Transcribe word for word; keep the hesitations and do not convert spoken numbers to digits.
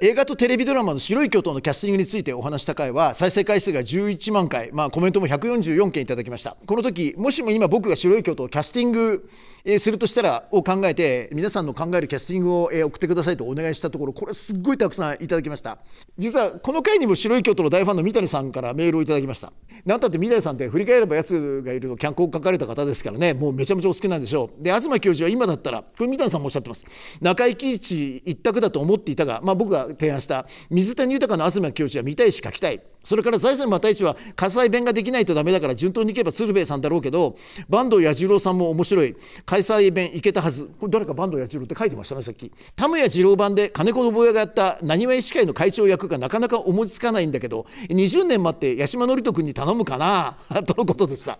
映画とテレビドラマの白い巨塔のキャスティングについてお話した回は再生回数がじゅういちまんかい、まあ、コメントもひゃくよんじゅうよんけんいただきました。この時もしも今僕が白い巨塔をキャスティングするとしたらを考えて皆さんの考えるキャスティングを送ってくださいとお願いしたところ、これすっごいたくさんいただきました。実はこの回にも白い巨塔の大ファンの三谷さんからメールをいただきました。なんたって三谷さんって振り返ればやつがいるのキャンコを書かれた方ですからね、もうめちゃめちゃお好きなんでしょう。で東教授は今だったら、これ三谷さんもおっしゃってます、中井貴一一択だと思っていたが、まあ、僕が提案した水谷豊の東教授は見たいし書きたい、それから財前又一は関西弁ができないとダメだから順当にいけば鶴瓶さんだろうけど、坂東彌十郎さんも面白い、関西弁いけたはず。これ誰か坂東彌十郎って書いてましたね、さっき。田村二郎版で金子信親がやったなにわ医師会の会長役がなかなか思いつかないんだけど、にじゅうねん待って八嶋智人君に頼むかなとのことでした。